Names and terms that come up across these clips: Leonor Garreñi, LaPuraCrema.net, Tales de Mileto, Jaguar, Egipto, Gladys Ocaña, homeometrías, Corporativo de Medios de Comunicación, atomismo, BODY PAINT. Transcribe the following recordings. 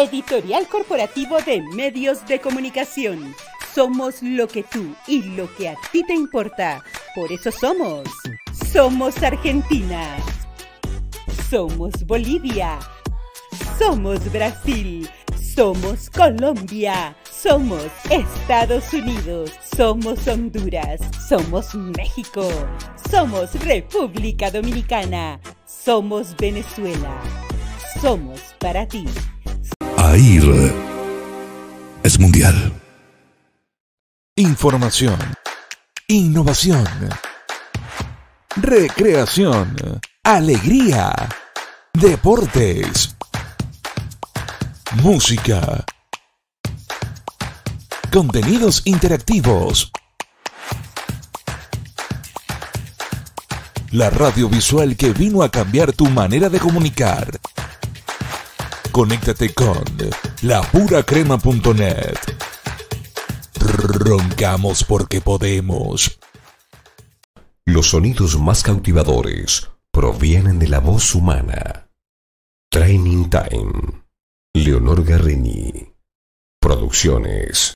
Editorial Corporativo de Medios de Comunicación. Somos lo que tú y lo que a ti te importa. Por eso somos. Somos Argentina. Somos Bolivia. Somos Brasil. Somos Colombia. Somos Estados Unidos. Somos Honduras. Somos México. Somos República Dominicana. Somos Venezuela. Somos para ti. AIR es mundial. Información, innovación, recreación, alegría, deportes, música, contenidos interactivos. La radio visual que vino a cambiar tu manera de comunicar. Conéctate con LaPuraCrema.net. Roncamos porque podemos. Los sonidos más cautivadores provienen de la voz humana. Training Time. Leonor Garreñi. Producciones.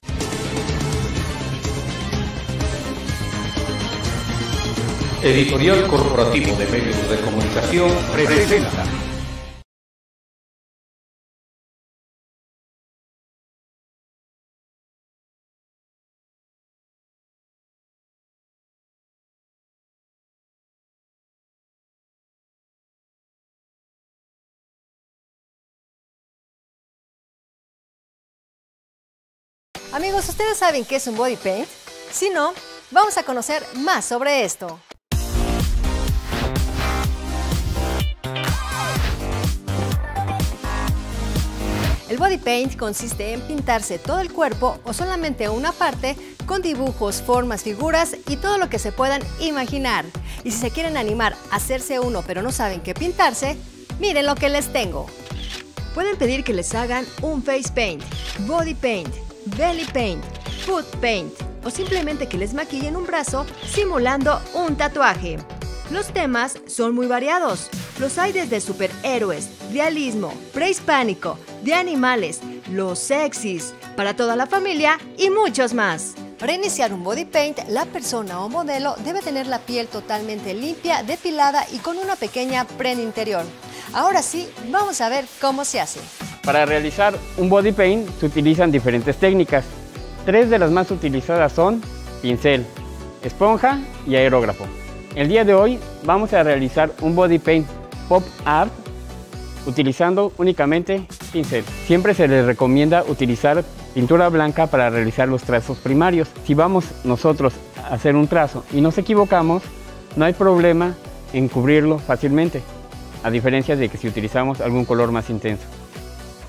Editorial Corporativo de Medios de Comunicación presenta. Amigos, ¿ustedes saben qué es un body paint? Si no, vamos a conocer más sobre esto. El body paint consiste en pintarse todo el cuerpo o solamente una parte con dibujos, formas, figuras y todo lo que se puedan imaginar. Y si se quieren animar a hacerse uno pero no saben qué pintarse, miren lo que les tengo. Pueden pedir que les hagan un face paint, body paint, belly paint, foot paint o simplemente que les maquillen un brazo simulando un tatuaje. Los temas son muy variados. Los hay desde superhéroes, realismo, prehispánico, de animales, los sexys, para toda la familia y muchos más. Para iniciar un body paint, la persona o modelo debe tener la piel totalmente limpia, depilada y con una pequeña prenda interior. Ahora sí, vamos a ver cómo se hace. Para realizar un body paint se utilizan diferentes técnicas. Tres de las más utilizadas son pincel, esponja y aerógrafo. El día de hoy vamos a realizar un body paint pop art utilizando únicamente pincel. Siempre se les recomienda utilizar pintura blanca para realizar los trazos primarios. Si vamos nosotros a hacer un trazo y nos equivocamos, no hay problema en cubrirlo fácilmente, a diferencia de que si utilizamos algún color más intenso.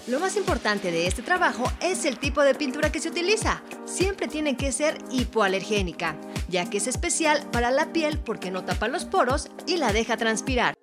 Lo más importante de este trabajo es el tipo de pintura que se utiliza. Siempre tiene que ser hipoalergénica, ya que es especial para la piel porque no tapa los poros y la deja transpirar.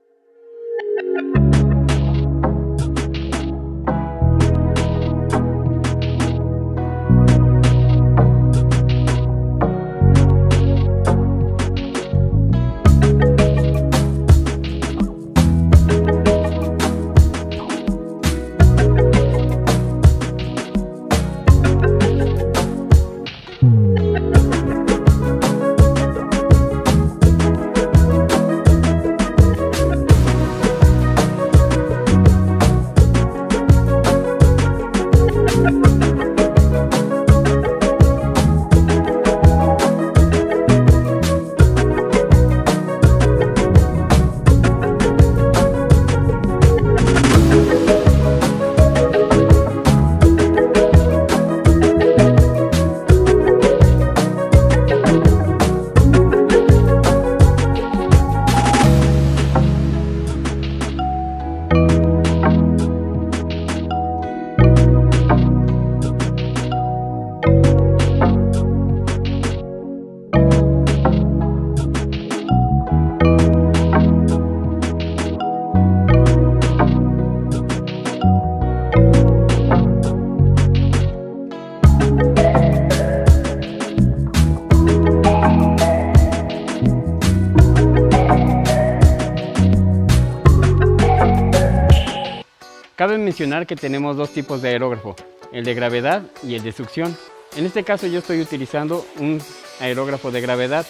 Cabe mencionar que tenemos dos tipos de aerógrafo, el de gravedad y el de succión. En este caso yo estoy utilizando un aerógrafo de gravedad,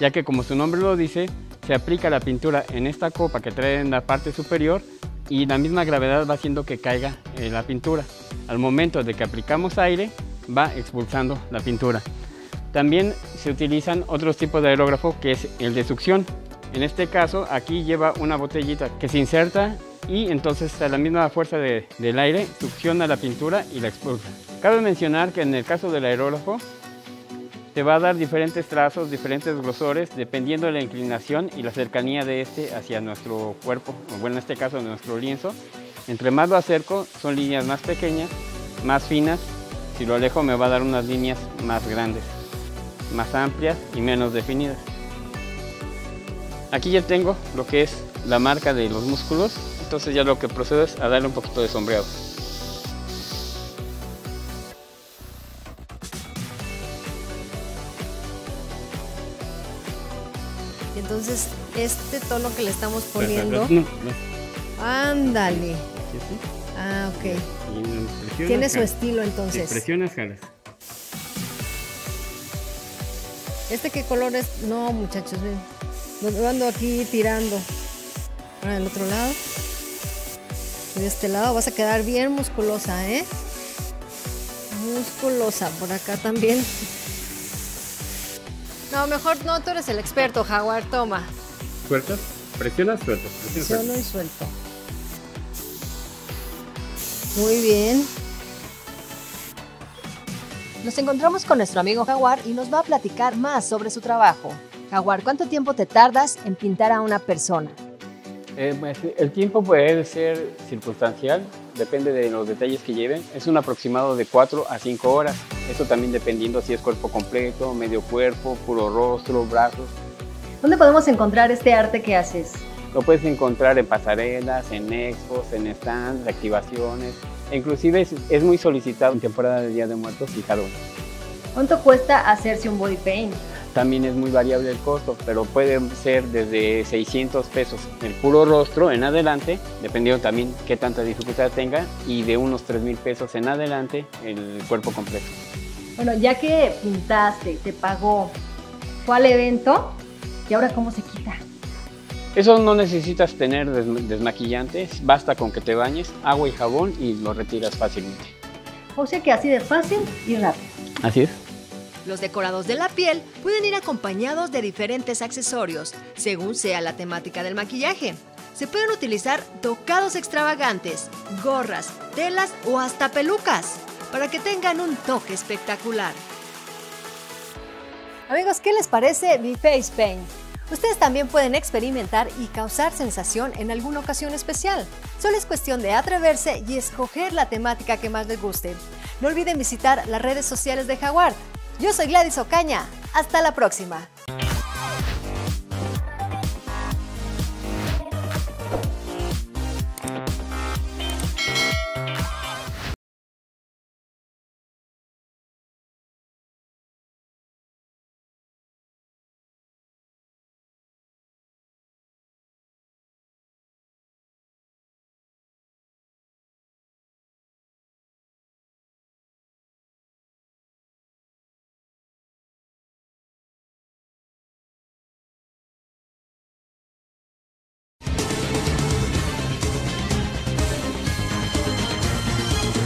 ya que como su nombre lo dice, se aplica la pintura en esta copa que trae en la parte superior y la misma gravedad va haciendo que caiga la pintura. Al momento de que aplicamos aire, va expulsando la pintura. También se utilizan otros tipos de aerógrafo que es el de succión. En este caso aquí lleva una botellita que se inserta y entonces a la misma fuerza del aire succiona la pintura y la expulsa. Cabe mencionar que en el caso del aerógrafo te va a dar diferentes trazos, diferentes grosores, dependiendo de la inclinación y la cercanía de este hacia nuestro cuerpo, o bueno, en este caso nuestro lienzo. Entre más lo acerco son líneas más pequeñas, más finas. Si lo alejo me va a dar unas líneas más grandes, más amplias y menos definidas. Aquí ya tengo lo que es la marca de los músculos, entonces ya lo que procedo es a darle un poquito de sombreado. Entonces este tono que le estamos poniendo, ándale. Ah, ok. Tiene su estilo entonces. Presionas, jalas. ¿Este qué color es? No, muchachos, ven. Ando aquí tirando. Ahora del otro lado. Y de este lado vas a quedar bien musculosa, ¿eh? Musculosa. Por acá también. No, mejor no, tú eres el experto, Jaguar. Toma. ¿Sueltas? Presionas, sueltas. Presiono y suelto. Muy bien. Nos encontramos con nuestro amigo Jaguar y nos va a platicar más sobre su trabajo. Jaguar, ¿cuánto tiempo te tardas en pintar a una persona? El tiempo puede ser circunstancial, depende de los detalles que lleven. Es un aproximado de 4 a 5 horas. Eso también dependiendo si es cuerpo completo, medio cuerpo, puro rostro, brazos. ¿Dónde podemos encontrar este arte que haces? Lo puedes encontrar en pasarelas, en expos, en stands, activaciones. Inclusive es muy solicitado en temporada de Día de Muertos y Halloween. ¿Cuánto cuesta hacerse un body paint? También es muy variable el costo, pero puede ser desde 600 pesos el puro rostro en adelante, dependiendo también qué tanta dificultad tenga, y de unos 3,000 pesos en adelante el cuerpo completo. Bueno, ya que pintaste, te pagó, fue al evento, ¿y ahora cómo se quita? Eso no necesitas tener desmaquillantes, basta con que te bañes, agua y jabón y lo retiras fácilmente. O sea que así de fácil y rápido. Así es. Los decorados de la piel pueden ir acompañados de diferentes accesorios, según sea la temática del maquillaje. Se pueden utilizar tocados extravagantes, gorras, telas o hasta pelucas, para que tengan un toque espectacular. Amigos, ¿qué les parece mi face paint? Ustedes también pueden experimentar y causar sensación en alguna ocasión especial. Solo es cuestión de atreverse y escoger la temática que más les guste. No olviden visitar las redes sociales de Jaguar. Yo soy Gladys Ocaña. Hasta la próxima.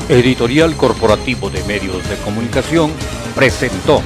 Editorial Corporativo de Medios de Comunicación presentó